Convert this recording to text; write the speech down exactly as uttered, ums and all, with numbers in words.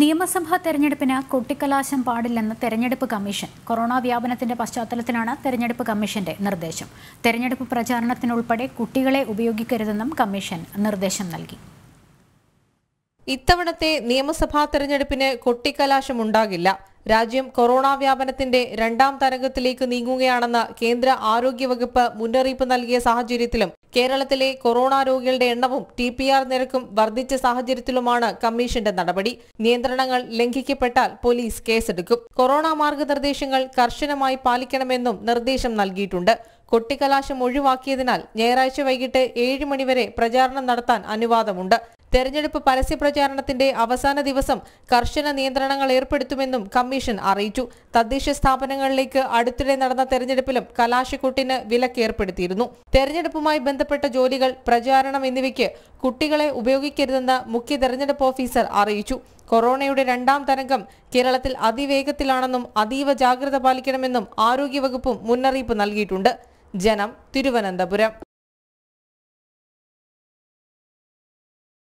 നിയമസഭാ തെരഞ്ഞെടുപ്പിന് കൊട്ടിക്കലാശം പാടില്ലെന്ന തെരഞ്ഞെടുപ്പ് കമ്മീഷൻ. കൊറോണ വ്യാപനത്തിന്റെ പശ്ചാത്തലത്തിലാണ് തെരഞ്ഞെടുപ്പ് കമ്മീഷന്റെ നിർദ്ദേശം. തെരഞ്ഞെടുപ്പ് പ്രചാരണത്തിനുൾപ്പെടെ കുട്ടികളെ ഉപയോഗിക്കരുതെന്നും കമ്മീഷൻ നിർദ്ദേശം നൽകി. ഇത്തവണത്തെ നിയമസഭാ തെരഞ്ഞെടുപ്പിന് കൊട്ടിക്കലാശമുണ്ടാകില്ല. രാജ്യം കൊറോണ വ്യാപനത്തിന്റെ രണ്ടാം തരംഗത്തിലേക്ക് നീങ്ങുകയാണെന്ന് കേന്ദ്ര ആരോഗ്യവകുപ്പ് മുന്നറിയിപ്പ് നൽകിയ സാഹചര്യത്തിലും കേരളത്തിലെ കൊറോണ രോഗികളുടെ എണ്ണവും ടി പി ആർ നിരക്കും വർദ്ധിച്ച സാഹചര്യത്തിലുമാണ് കമ്മീഷന്റെ നടപടി. നിയന്ത്രണങ്ങൾ ലംഘിക്കപ്പെട്ടാൽ പോലീസ് കേസെടുക്കും. കൊറോണ മാർഗനിർദ്ദേശങ്ങൾ കർശനമായി പാലിക്കണമെന്നും നിർദ്ദേശം നൽകിയിട്ടുണ്ട്. കൊട്ടിക്കലാശം ഒഴിവാക്കിയതിനാൽ ഞായറാഴ്ച വൈകിട്ട് ഏഴ് മണിവരെ പ്രചാരണം നടത്താൻ അനുവാദമുണ്ട്. തെരഞ്ഞെടുപ്പ് പരസ്യ പ്രചാരണത്തിന്റെ അവസാന ദിവസം കർശന നിയന്ത്രണങ്ങൾ ഏർപ്പെടുത്തുമെന്നും കമ്മീഷൻ അറിയിച്ചു. തദ്ദേശ സ്ഥാപനങ്ങളിലേക്ക് അടുത്തിടെ നടന്ന തെരഞ്ഞെടുപ്പിലും കലാശക്കൊട്ടിന് വിലക്കേർപ്പെടുത്തിയിരുന്നു. തെരഞ്ഞെടുപ്പുമായി ബന്ധപ്പെട്ട ജോലികൾ, പ്രചാരണം എന്നിവയ്ക്ക് കുട്ടികളെ ഉപയോഗിക്കരുതെന്ന് മുഖ്യ തെരഞ്ഞെടുപ്പ് ഓഫീസർ അറിയിച്ചു. കൊറോണയുടെ രണ്ടാം തരംഗം കേരളത്തിൽ അതിവേഗത്തിലാണെന്നും അതീവ ജാഗ്രത പാലിക്കണമെന്നും ആരോഗ്യവകുപ്പും മുന്നറിയിപ്പ് നൽകിയിട്ടുണ്ട്. ജനം, തിരുവനന്തപുരം.